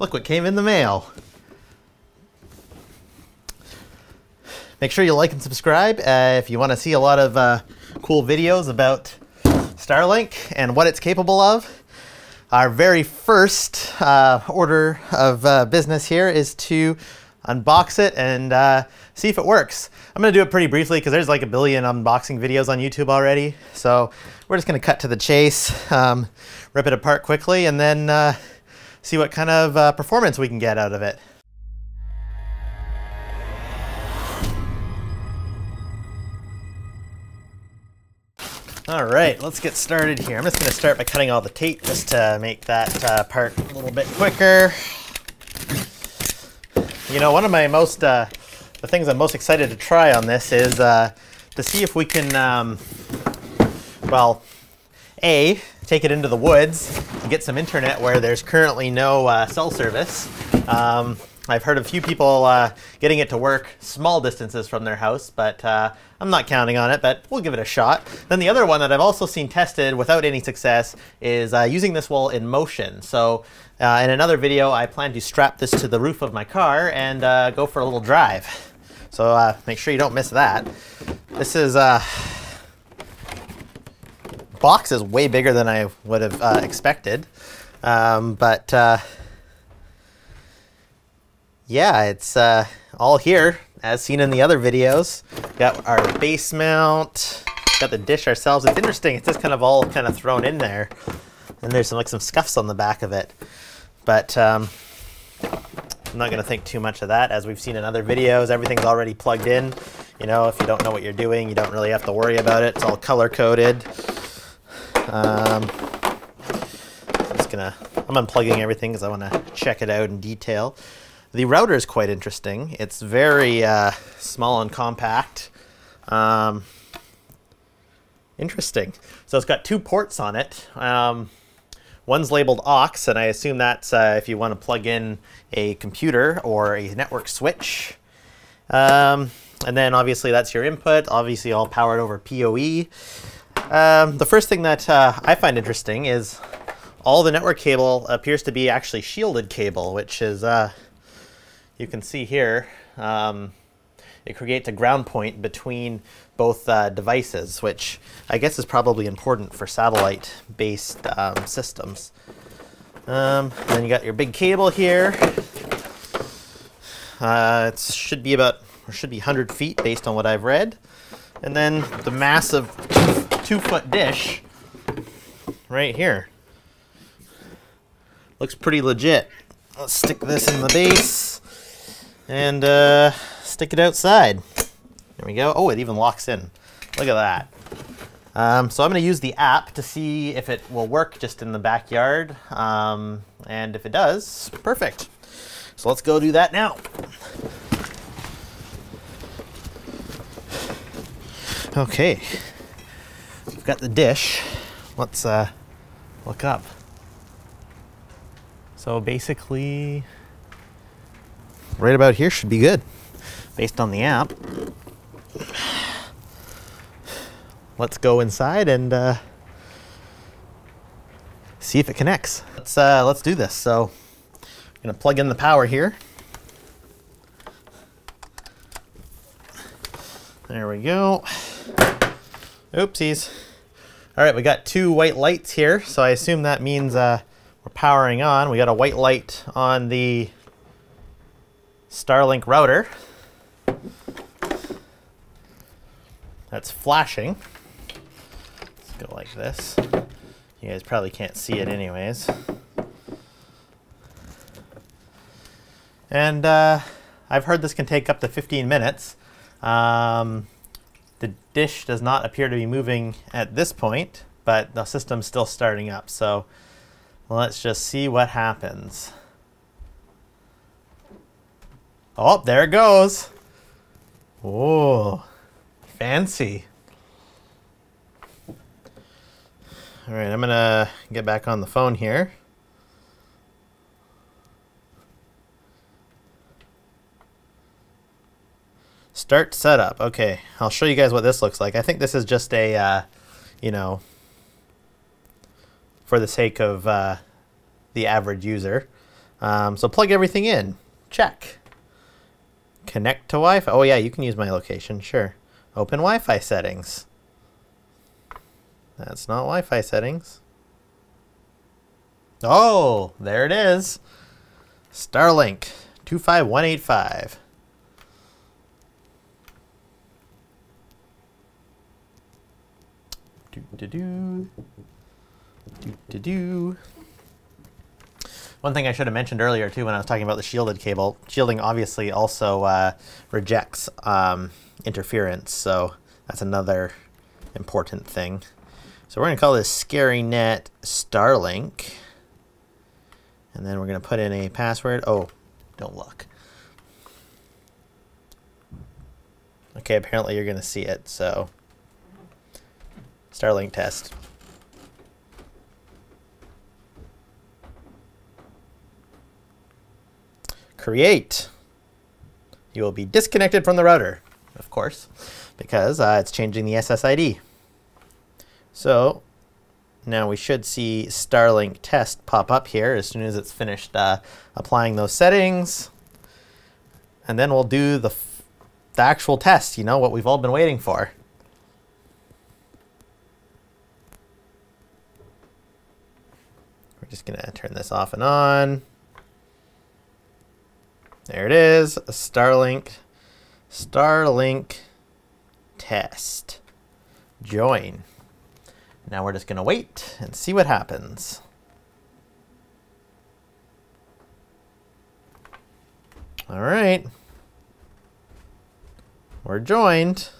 Look what came in the mail. Make sure you like and subscribe if you want to see a lot of cool videos about Starlink and what it's capable of. Our very first order of business here is to unbox it and see if it works. I'm going to do it pretty briefly because there's like a billion unboxing videos on YouTube already. So we're just going to cut to the chase, rip it apart quickly, and then see what kind of performance we can get out of it. All right, let's get started here. I'm just going to start by cutting all the tape just to make that part a little bit quicker. You know, one of my most, the things I'm most excited to try on this is to see if we can, well, A, take it into the woods and get some internet where there's currently no cell service. I've heard a few people getting it to work small distances from their house, but I'm not counting on it, but we'll give it a shot. Then the other one that I've also seen tested without any success is using this while in motion. So in another video, I plan to strap this to the roof of my car and go for a little drive. So make sure you don't miss that. This is, box is way bigger than I would have expected, but yeah, it's all here, as seen in the other videos. Got our base mount, got the dish ourselves. It's interesting, it's just kind of all kind of thrown in there. And there's some, like, some scuffs on the back of it. But I'm not gonna think too much of that. As we've seen in other videos, everything's already plugged in. You know, if you don't know what you're doing, you don't really have to worry about it. It's all color-coded. I'm unplugging everything because I wanna check it out in detail. The router is quite interesting. It's very small and compact. Interesting. So it's got two ports on it. One's labeled aux, and I assume that's if you want to plug in a computer or a network switch. And then obviously that's your input, obviously all powered over PoE. The first thing that I find interesting is all the network cable appears to be actually shielded cable, which is... you can see here, it creates a ground point between both devices, which I guess is probably important for satellite-based systems. Then you got your big cable here. It should be about, or should be 100 feet based on what I've read. And then the massive two-foot dish right here. Looks pretty legit. Let's stick this in the base and stick it outside. There we go. Oh, it even locks in. Look at that. So I'm going to use the app to see if it will work just in the backyard. And if it does, perfect. So let's go do that now. Okay. We've got the dish. Let's look up. So basically... right about here should be good, based on the app. Let's go inside and see if it connects. Let's do this. So I'm gonna plug in the power here. There we go. Oopsies. All right, we got two white lights here, so I assume that means we're powering on. We got a white light on the Starlink router that's flashing. Let's go like this. You guys probably can't see it anyways. And I've heard this can take up to 15 minutes. The dish does not appear to be moving at this point, but the system's still starting up. So let's just see what happens. Oh, there it goes. Oh, fancy. All right, I'm gonna get back on the phone here. Start setup. Okay, I'll show you guys what this looks like. I think this is just a, you know, for the sake of the average user. So plug everything in. Check. Connect to Wi-Fi. Oh yeah, you can use my location. Sure. Open Wi-Fi settings. That's not Wi-Fi settings. Oh, there it is. Starlink 25185. One thing I should have mentioned earlier too, when I was talking about the shielded cable, shielding obviously also rejects interference, so that's another important thing. So we're gonna call this ScaryNet Starlink, and then we're gonna put in a password. Oh, don't look. Okay, apparently you're gonna see it. So Starlink test. Create. You will be disconnected from the router, of course, because it's changing the SSID. So now we should see Starlink test pop up here as soon as it's finished applying those settings, and then we'll do the actual test, you know, what we've all been waiting for. We're just gonna turn this off and on. There it is, a Starlink test. Join. Now we're just gonna wait and see what happens. All right, we're joined.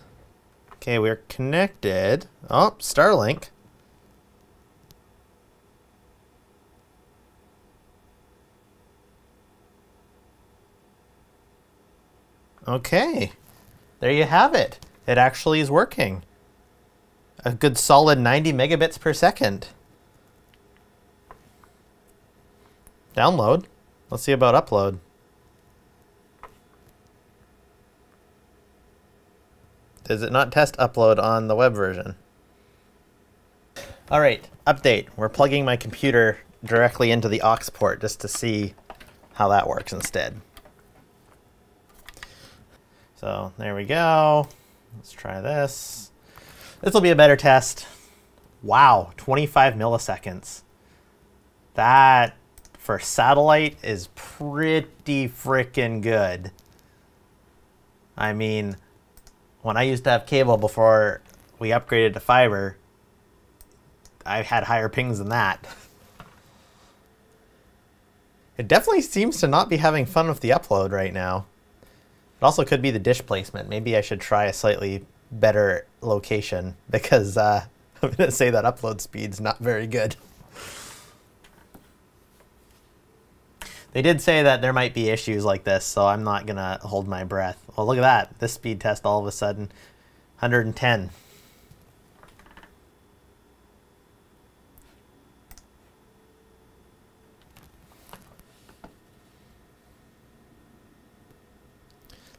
Okay, we're connected. Oh, Starlink. Okay, there you have it. It actually is working. A good solid 90 megabits per second. Download. Let's see about upload. Does it not test upload on the web version? All right, update. We're plugging my computer directly into the aux port just to see how that works instead. So there we go. Let's try this. This will be a better test. Wow, 25 milliseconds. That, for satellite, is pretty freaking good. I mean, when I used to have cable before we upgraded to fiber, I had higher pings than that. It definitely seems to not be having fun with the upload right now. It also could be the dish placement. Maybe I should try a slightly better location, because I'm gonna say that upload speed's not very good. They did say that there might be issues like this, so I'm not gonna hold my breath. Oh, look at that. This speed test all of a sudden, 110.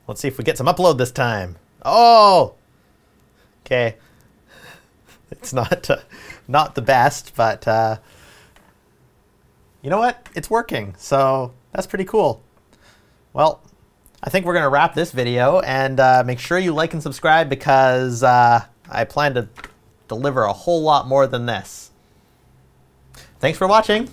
Let's see if we get some upload this time. Oh, okay. It's not the best, but you know what? It's working, so that's pretty cool. Well, I think we're gonna wrap this video, and make sure you like and subscribe, because I plan to deliver a whole lot more than this. Thanks for watching.